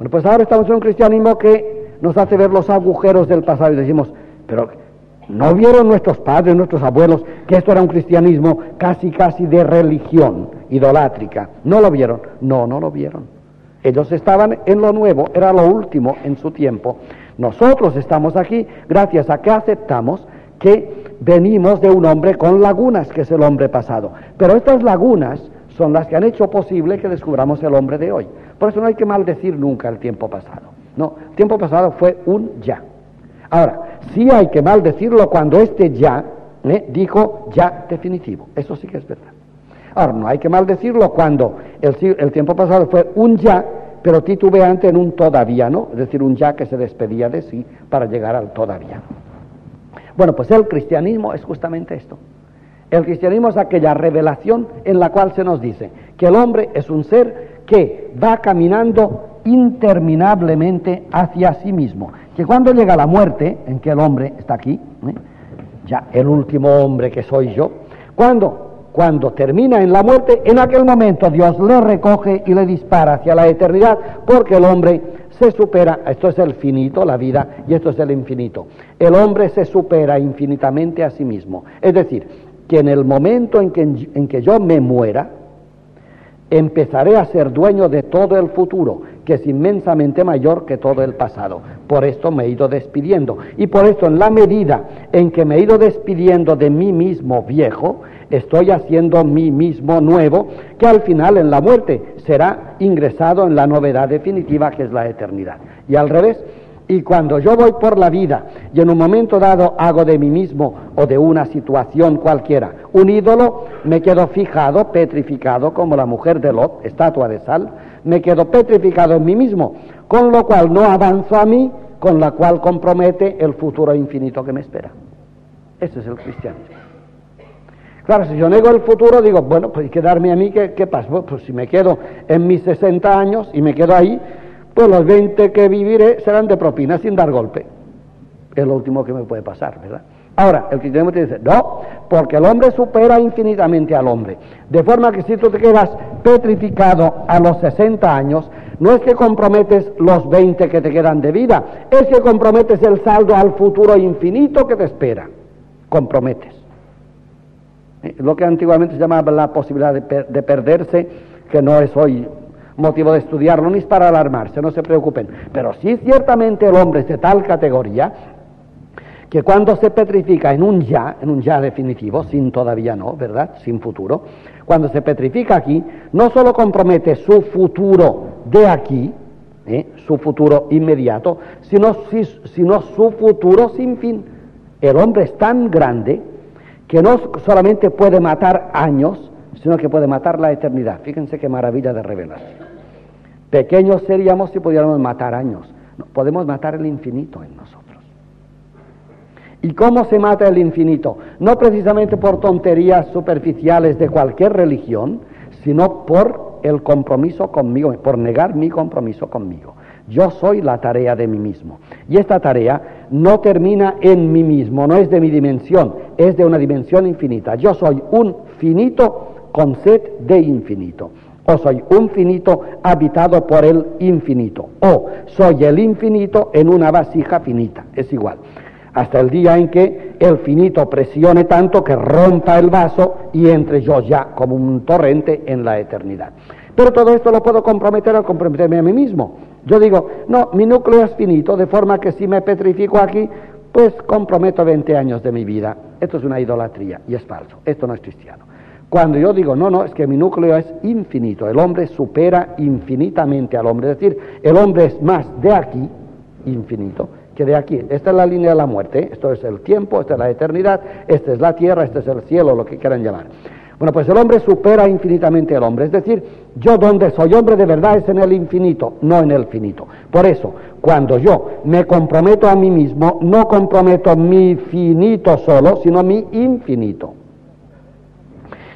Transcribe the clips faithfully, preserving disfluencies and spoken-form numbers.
Bueno, pues ahora estamos en un cristianismo que nos hace ver los agujeros del pasado y decimos, pero ¿no vieron nuestros padres, nuestros abuelos, que esto era un cristianismo casi, casi de religión idolátrica? ¿No lo vieron? No, no lo vieron. Ellos estaban en lo nuevo, era lo último en su tiempo. Nosotros estamos aquí gracias a que aceptamos que venimos de un hombre con lagunas, que es el hombre pasado. Pero estas lagunas son las que han hecho posible que descubramos el hombre de hoy. Por eso no hay que maldecir nunca el tiempo pasado. No, el tiempo pasado fue un ya. Ahora, sí hay que maldecirlo cuando este ya eh, dijo ya definitivo. Eso sí que es verdad. Ahora, no hay que maldecirlo cuando el, el tiempo pasado fue un ya, pero titubeante en un todavía no, es decir, un ya que se despedía de sí para llegar al todavía. Bueno, pues el cristianismo es justamente esto. El cristianismo es aquella revelación en la cual se nos dice que el hombre es un ser que va caminando interminablemente hacia sí mismo, que cuando llega la muerte, en que el hombre está aquí, ¿eh? ya el último hombre que soy yo, cuando cuando termina en la muerte, en aquel momento Dios le recoge y le dispara hacia la eternidad, porque el hombre se supera, esto es el finito, la vida, y esto es el infinito, el hombre se supera infinitamente a sí mismo, es decir, que en el momento en que, en que yo me muera, empezaré a ser dueño de todo el futuro, que es inmensamente mayor que todo el pasado. Por esto me he ido despidiendo. Y por esto, en la medida en que me he ido despidiendo de mí mismo viejo, estoy haciendo mí mismo nuevo, que al final, en la muerte, será ingresado en la novedad definitiva, que es la eternidad. Y al revés, y cuando yo voy por la vida y en un momento dado hago de mí mismo o de una situación cualquiera un ídolo, me quedo fijado, petrificado, como la mujer de Lot, estatua de sal, me quedo petrificado en mí mismo, con lo cual no avanzo a mí, con lo cual compromete el futuro infinito que me espera. Ese es el cristianismo. Claro, si yo nego el futuro, digo, bueno, pues quedarme a mí, ¿qué, qué pasa? Pues si me quedo en mis sesenta años y me quedo ahí, pues los veinte que viviré serán de propina sin dar golpe. Es lo último que me puede pasar, ¿verdad? Ahora, el cristianismo te dice, no, porque el hombre supera infinitamente al hombre. De forma que si tú te quedas petrificado a los sesenta años, no es que comprometes los veinte que te quedan de vida, es que comprometes el saldo al futuro infinito que te espera. Comprometes. ¿Eh? Lo que antiguamente se llamaba la posibilidad de, per- de perderse, que no es hoy motivo de estudiarlo, ni es para alarmarse, no se preocupen. Pero sí, ciertamente el hombre es de tal categoría que cuando se petrifica en un ya, en un ya definitivo, sin todavía no, ¿verdad?, sin futuro, cuando se petrifica aquí, no solo compromete su futuro de aquí, ¿eh? su futuro inmediato, sino, sino su futuro sin fin. El hombre es tan grande que no solamente puede matar años, sino que puede matar la eternidad. Fíjense qué maravilla de revelación. Pequeños seríamos si pudiéramos matar años. No, podemos matar el infinito en nosotros. ¿Y cómo se mata el infinito? No precisamente por tonterías superficiales de cualquier religión, sino por el compromiso conmigo, por negar mi compromiso conmigo. Yo soy la tarea de mí mismo. Y esta tarea no termina en mí mismo, no es de mi dimensión, es de una dimensión infinita. Yo soy un finito con sed de infinito, o soy un finito habitado por el infinito, o soy el infinito en una vasija finita, es igual, hasta el día en que el finito presione tanto que rompa el vaso y entre yo ya como un torrente en la eternidad. Pero todo esto lo puedo comprometer al comprometerme a mí mismo. Yo digo, no, mi núcleo es finito, de forma que si me petrifico aquí, pues comprometo veinte años de mi vida. Esto es una idolatría y es falso, esto no es cristiano. Cuando yo digo, no, no, es que mi núcleo es infinito, el hombre supera infinitamente al hombre, es decir, el hombre es más de aquí, infinito, que de aquí. Esta es la línea de la muerte, ¿eh? Esto es el tiempo, esta es la eternidad, esta es la tierra, este es el cielo, lo que quieran llamar. Bueno, pues el hombre supera infinitamente al hombre, es decir, yo donde soy hombre de verdad es en el infinito, no en el finito. Por eso, cuando yo me comprometo a mí mismo, no comprometo mi finito solo, sino mi infinito.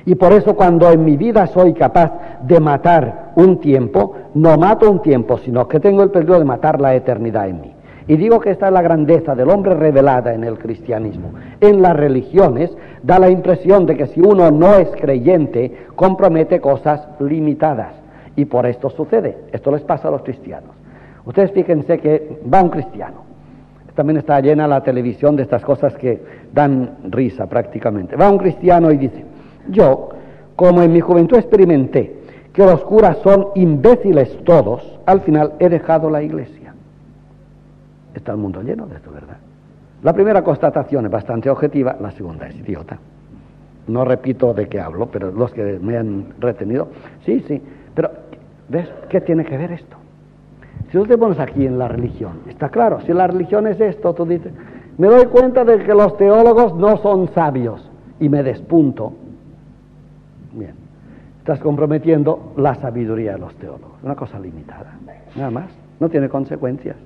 Y por eso cuando en mi vida soy capaz de matar un tiempo, no mato un tiempo, sino que tengo el peligro de matar la eternidad en mí. Y digo que esta es la grandeza del hombre revelada en el cristianismo. En las religiones da la impresión de que si uno no es creyente, compromete cosas limitadas. Y por esto sucede, esto les pasa a los cristianos. Ustedes fíjense que va un cristiano. También está llena la televisión de estas cosas que dan risa prácticamente. Va un cristiano y dice: yo, como en mi juventud experimenté que los curas son imbéciles todos, al final he dejado la iglesia. Está el mundo lleno de esto, ¿verdad? La primera constatación es bastante objetiva, la segunda es idiota. No repito de qué hablo, pero los que me han retenido, sí, sí, pero ¿ves qué tiene que ver esto? Si nos vemos aquí en la religión, está claro, si la religión es esto, tú dices, me doy cuenta de que los teólogos no son sabios y me despunto. Bien, estás comprometiendo la sabiduría de los teólogos, una cosa limitada, nada más, no tiene consecuencias.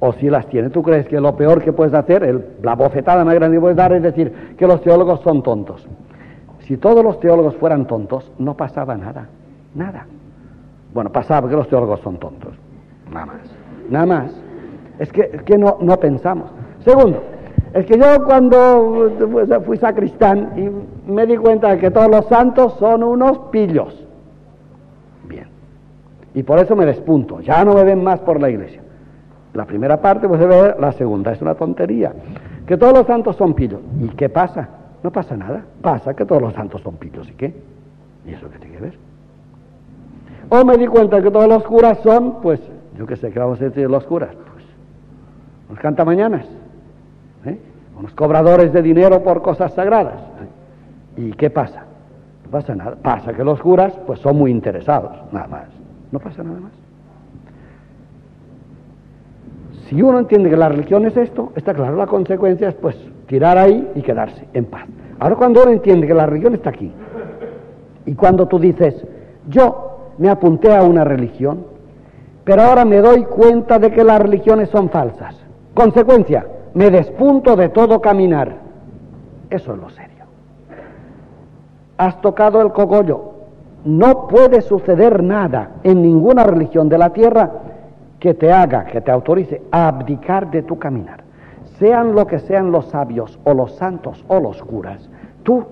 O si las tiene, tú crees que lo peor que puedes hacer, el, la bofetada más grande que puedes dar es decir que los teólogos son tontos. Si todos los teólogos fueran tontos, no pasaba nada, nada. Bueno, pasaba que los teólogos son tontos. Nada más, nada más. Es que, es que no, no pensamos. Segundo, es que yo cuando fui sacristán y me di cuenta de que todos los santos son unos pillos. Bien. Y por eso me despunto, ya no me ven más por la iglesia. La primera parte, pues se ve, la segunda es una tontería. Que todos los santos son pillos. ¿Y qué pasa? No pasa nada. Pasa que todos los santos son pillos. ¿Y qué? ¿Y eso qué tiene que ver? O me di cuenta de que todos los curas son, pues... yo qué sé, ¿qué vamos a decir de los curas? Pues, unos cantamañanas, ¿eh? Unos cobradores de dinero por cosas sagradas. ¿Eh? ¿Y qué pasa? No pasa nada. Pasa que los curas, pues, son muy interesados, nada más. No pasa nada más. Si uno entiende que la religión es esto, está claro, la consecuencia es, pues, tirar ahí y quedarse en paz. Ahora, cuando uno entiende que la religión está aquí, y cuando tú dices, yo me apunté a una religión, pero ahora me doy cuenta de que las religiones son falsas. Consecuencia, me despunto de todo caminar. Eso es lo serio. Has tocado el cogollo. No puede suceder nada en ninguna religión de la tierra que te haga, que te autorice a abdicar de tu caminar. Sean lo que sean los sabios o los santos o los curas, tú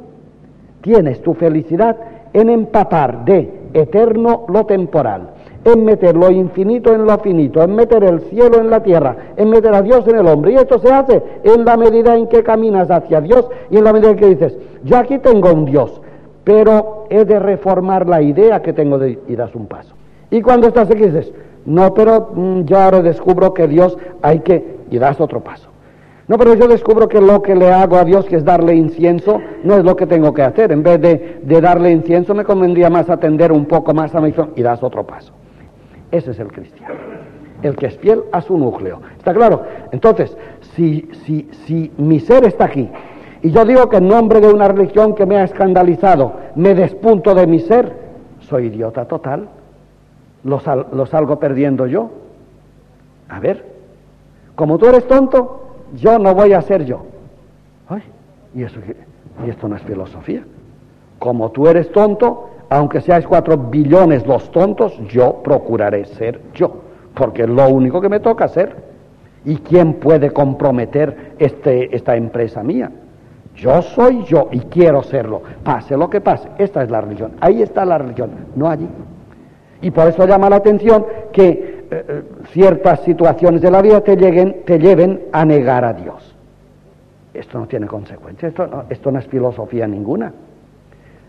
tienes tu felicidad en empapar de eterno lo temporal, en meter lo infinito en lo finito, en meter el cielo en la tierra, en meter a Dios en el hombre. Y esto se hace en la medida en que caminas hacia Dios y en la medida en que dices, yo aquí tengo un Dios, pero he de reformar la idea que tengo de ir a un paso. Y cuando estás aquí dices, no, pero mmm, yo ahora descubro que Dios hay que... y das otro paso. No, pero yo descubro que lo que le hago a Dios, que es darle incienso, no es lo que tengo que hacer. En vez de, de darle incienso, me convendría más atender un poco más a mi fe, y das otro paso. Ese es el cristiano, el que es fiel a su núcleo. ¿Está claro? Entonces, si, si, si mi ser está aquí, y yo digo que en nombre de una religión que me ha escandalizado, me despunto de mi ser, soy idiota total, lo, sal, lo salgo perdiendo yo. A ver, como tú eres tonto, yo no voy a ser yo. Ay, ¿y eso qué? ¿Y esto no es filosofía? Como tú eres tonto, aunque seáis cuatro billones los tontos, yo procuraré ser yo, porque es lo único que me toca ser. ¿Y quién puede comprometer este, esta empresa mía? Yo soy yo y quiero serlo, pase lo que pase. Esta es la religión, ahí está la religión, no allí. Y por eso llama la atención que eh, ciertas situaciones de la vida te, lleguen, te lleven a negar a Dios. Esto no tiene consecuencias, esto no, esto no es filosofía ninguna.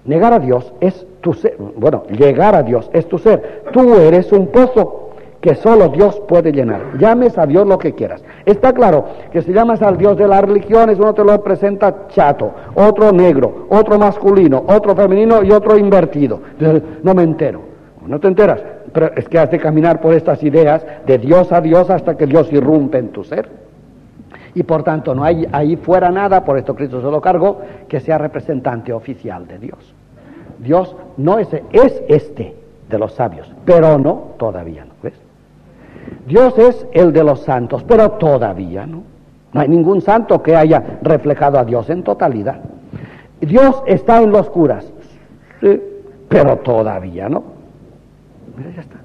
Negar a Dios es tu ser, bueno, llegar a Dios es tu ser. Tú eres un pozo que solo Dios puede llenar. Llames a Dios lo que quieras. Está claro que si llamas al Dios de las religiones, uno te lo presenta chato, otro negro, otro masculino, otro femenino y otro invertido. Entonces, no me entero, no te enteras, pero es que has de caminar por estas ideas de Dios a Dios hasta que Dios irrumpe en tu ser. Y por tanto no hay ahí fuera nada, por esto Cristo se lo cargó, que sea representante oficial de Dios. Dios no es, es este de los sabios, pero no, todavía no, ¿ves? Dios es el de los santos, pero todavía no. No hay ningún santo que haya reflejado a Dios en totalidad. Dios está en los curas, sí, pero todavía no. Mira, ya está.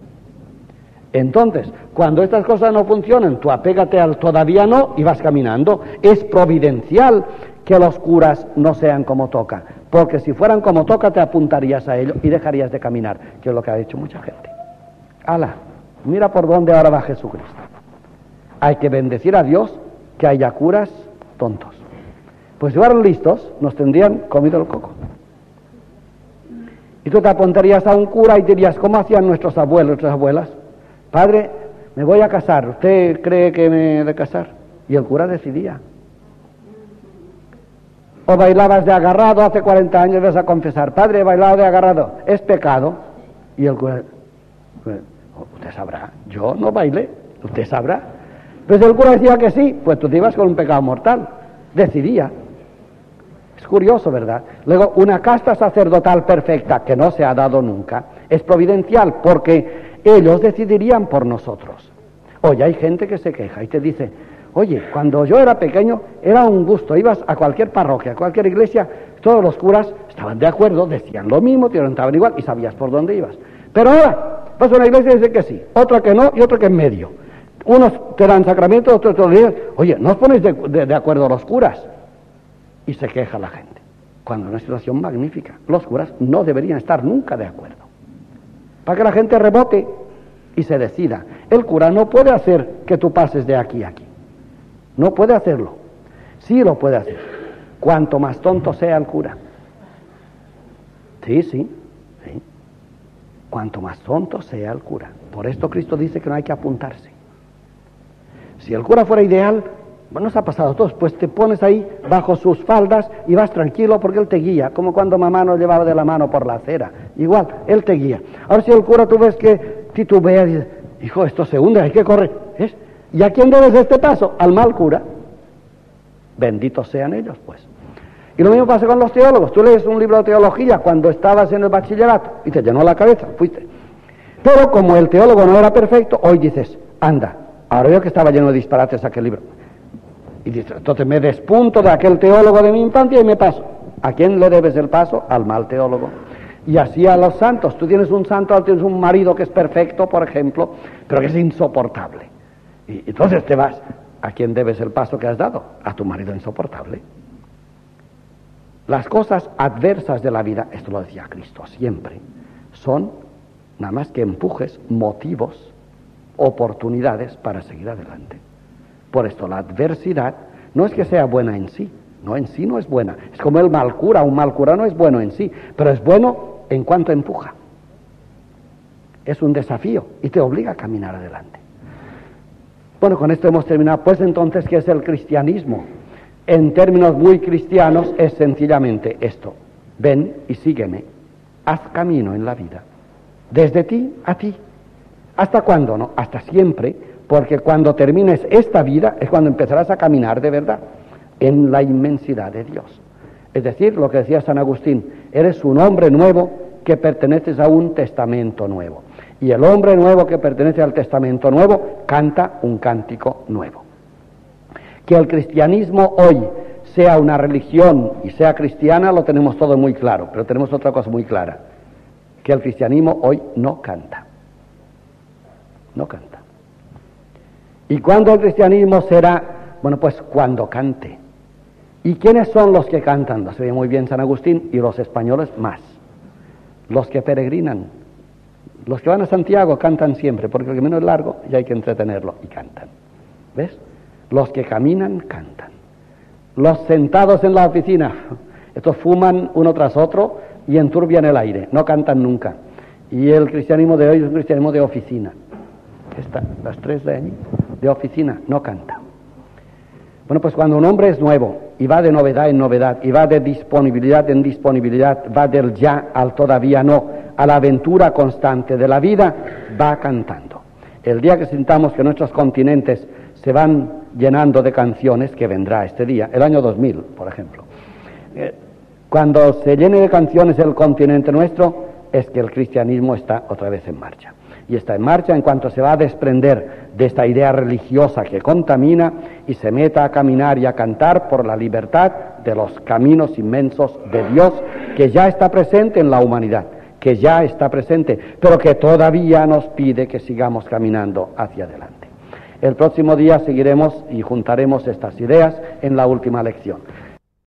Entonces, cuando estas cosas no funcionan, tú apégate al todavía no y vas caminando. Es providencial que los curas no sean como toca, porque si fueran como toca te apuntarías a ello y dejarías de caminar, que es lo que ha hecho mucha gente. ¡Hala! Mira por dónde ahora va Jesucristo. Hay que bendecir a Dios que haya curas tontos. Pues si fueran listos, nos tendrían comido el coco. Y tú te apuntarías a un cura y dirías, ¿cómo hacían nuestros abuelos, nuestras abuelas? Padre, me voy a casar, ¿usted cree que me he de casar? Y el cura decidía. O bailabas de agarrado, hace cuarenta años vas a confesar, padre, he bailado de agarrado, es pecado. Y el cura, usted sabrá, yo no bailé, usted sabrá. Pues el cura decía que sí, pues tú te ibas con un pecado mortal, decidía. Es curioso, ¿verdad? Luego, una casta sacerdotal perfecta, que no se ha dado nunca, es providencial, porque ellos decidirían por nosotros. Oye, hay gente que se queja y te dice, oye, cuando yo era pequeño, era un gusto, ibas a cualquier parroquia, a cualquier iglesia, todos los curas estaban de acuerdo, decían lo mismo, te orientaban igual, y sabías por dónde ibas. Pero ahora, vas a una iglesia y dicen que sí, otra que no, y otra que en medio. Unos te dan sacramentos, otros te dicen, oye, no os ponéis de, de, de acuerdo los curas. Y se queja la gente, cuando es una situación magnífica. Los curas no deberían estar nunca de acuerdo, para que la gente rebote y se decida. El cura no puede hacer que tú pases de aquí a aquí, no puede hacerlo. Sí lo puede hacer, cuanto más tonto sea el cura. Sí, sí, sí. Cuanto más tonto sea el cura. Por esto Cristo dice que no hay que apuntarse. Si el cura fuera ideal, bueno, nos ha pasado a todos, pues te pones ahí bajo sus faldas y vas tranquilo porque él te guía, como cuando mamá nos llevaba de la mano por la acera, igual, él te guía. Ahora si el cura tú ves que titubea y dices, hijo, esto se hunde, hay que correr, ¿ves? ¿Y a quién debes este paso? Al mal cura. Benditos sean ellos, pues. Y lo mismo pasa con los teólogos. Tú lees un libro de teología cuando estabas en el bachillerato y te llenó la cabeza, fuiste. Pero como el teólogo no era perfecto, hoy dices, anda, ahora yo que estaba lleno de disparates aquel libro. Y dices, entonces me despunto de aquel teólogo de mi infancia y me paso. ¿A quién le debes el paso? Al mal teólogo. Y así a los santos. Tú tienes un santo, tienes un marido que es perfecto, por ejemplo, pero que es insoportable. Y entonces te vas. ¿A quién debes el paso que has dado? A tu marido insoportable. Las cosas adversas de la vida, esto lo decía Cristo siempre, son nada más que empujes, motivos, oportunidades para seguir adelante. Por esto la adversidad no es que sea buena en sí, no, en sí no es buena. Es como el mal cura, un mal cura no es bueno en sí, pero es bueno en cuanto empuja. Es un desafío y te obliga a caminar adelante. Bueno, con esto hemos terminado. Pues entonces, ¿qué es el cristianismo? En términos muy cristianos es sencillamente esto: ven y sígueme, haz camino en la vida, desde ti a ti. ¿Hasta cuándo? No, hasta siempre. Porque cuando termines esta vida es cuando empezarás a caminar de verdad en la inmensidad de Dios. Es decir, lo que decía San Agustín, eres un hombre nuevo que perteneces a un testamento nuevo. Y el hombre nuevo que pertenece al testamento nuevo canta un cántico nuevo. Que el cristianismo hoy sea una religión y sea cristiana lo tenemos todo muy claro, pero tenemos otra cosa muy clara, que el cristianismo hoy no canta. No canta. ¿Y cuándo el cristianismo será? Bueno, pues cuando cante. ¿Y quiénes son los que cantan? Lo se ve muy bien San Agustín, y los españoles más. Los que peregrinan. Los que van a Santiago cantan siempre, porque el camino es largo y hay que entretenerlo, y cantan. ¿Ves? Los que caminan, cantan. Los sentados en la oficina, estos fuman uno tras otro y enturbian el aire, no cantan nunca. Y el cristianismo de hoy es un cristianismo de oficina. Esta, las tres de allí, de oficina, no canta. Bueno, pues cuando un hombre es nuevo y va de novedad en novedad, y va de disponibilidad en disponibilidad, va del ya al todavía no, a la aventura constante de la vida, va cantando. El día que sintamos que nuestros continentes se van llenando de canciones, que vendrá este día, el año dos mil, por ejemplo, eh, cuando se llene de canciones el continente nuestro, es que el cristianismo está otra vez en marcha. Y está en marcha en cuanto se va a desprender de esta idea religiosa que contamina y se meta a caminar y a cantar por la libertad de los caminos inmensos de Dios, que ya está presente en la humanidad, que ya está presente, pero que todavía nos pide que sigamos caminando hacia adelante. El próximo día seguiremos y juntaremos estas ideas en la última lección.